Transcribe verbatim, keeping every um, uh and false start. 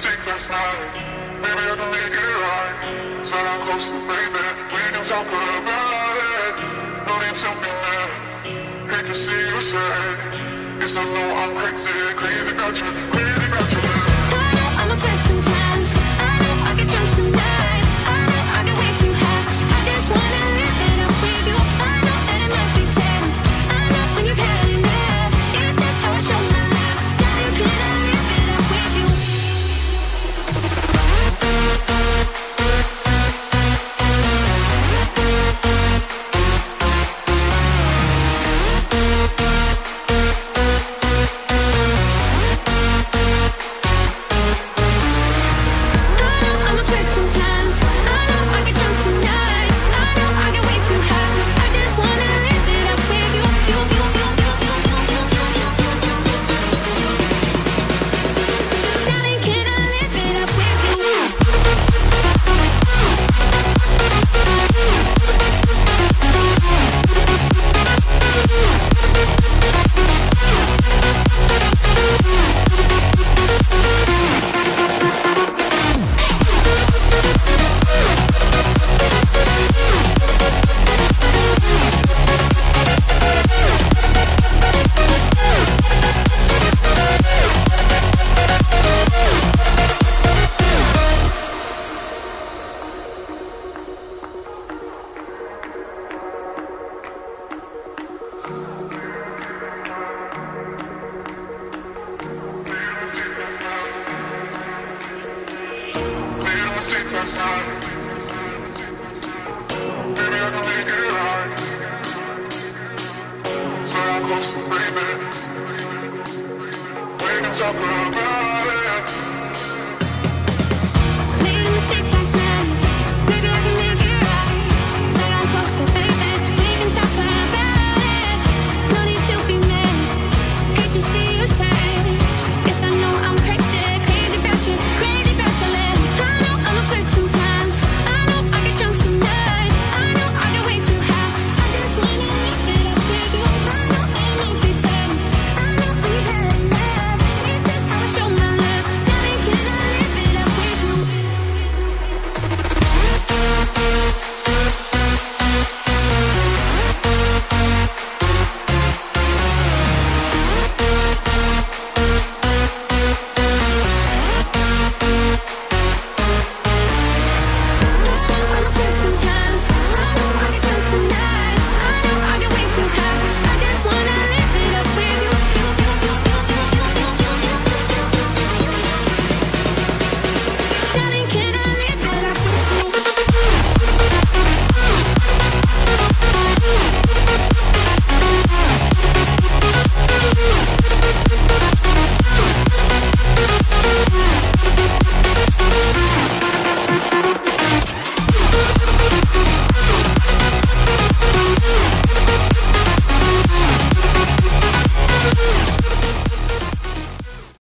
secrets now. Maybe I can make it right. Said I'm close to baby. We can talk about it. No need to be mad. Hate to see you sad. Yes, I know I'm crazy. Crazy about you. Crazy about you. I know I'm upset sometimes. I know I get drunk some nights. I know I get way too high. I just wanna live it up with you. I know that it might be tense. I know when you've had enough. It's just how I show my love. Gotta clean up. Talk about